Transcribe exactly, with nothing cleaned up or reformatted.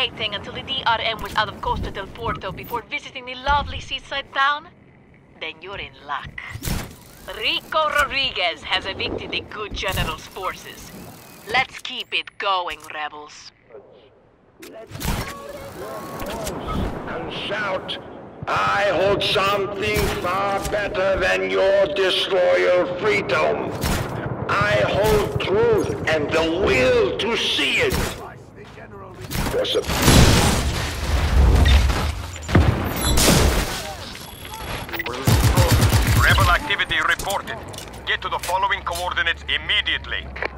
waiting until the D R M was out of Costa del Porto before visiting the lovely seaside town? Then you're in luck. Rico Rodriguez has evicted the good general's forces. Let's keep it going, rebels. Let's and shout, I hold something far better than your disloyal freedom. I hold truth and the will to see it. Rebel activity reported. Get to the following coordinates immediately.